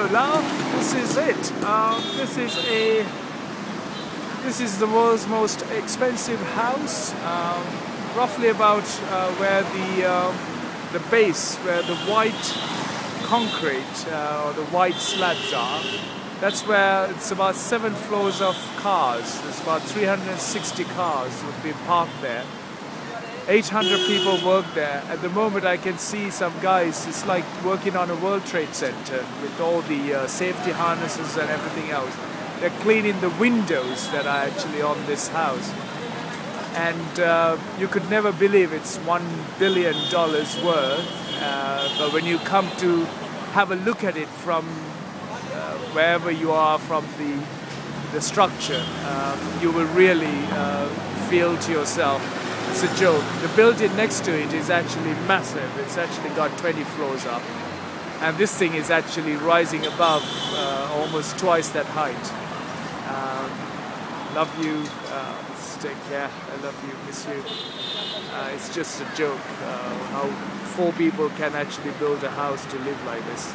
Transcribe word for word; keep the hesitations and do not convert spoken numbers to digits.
Hello love, this is it. Um, this is a this is the world's most expensive house, um, roughly about uh, where the uh, the base, where the white concrete uh, or the white slabs are. That's where it's about seven floors of cars. There's about three hundred sixty cars would be parked there. eight hundred people work there. At the moment I can see some guys, it's like working on a World Trade Center with all the uh, safety harnesses and everything else. They're cleaning the windows that are actually on this house. And uh, you could never believe it's one billion dollars worth. Uh, but when you come to have a look at it from uh, wherever you are from the, the structure, um, you will really uh, feel to yourself, it's a joke. The building next to it is actually massive. It's actually got twenty floors up. And this thing is actually rising above uh, almost twice that height. Um, love you. Uh, take care. I love you. Miss you. Uh, it's just a joke uh, how four people can actually build a house to live like this.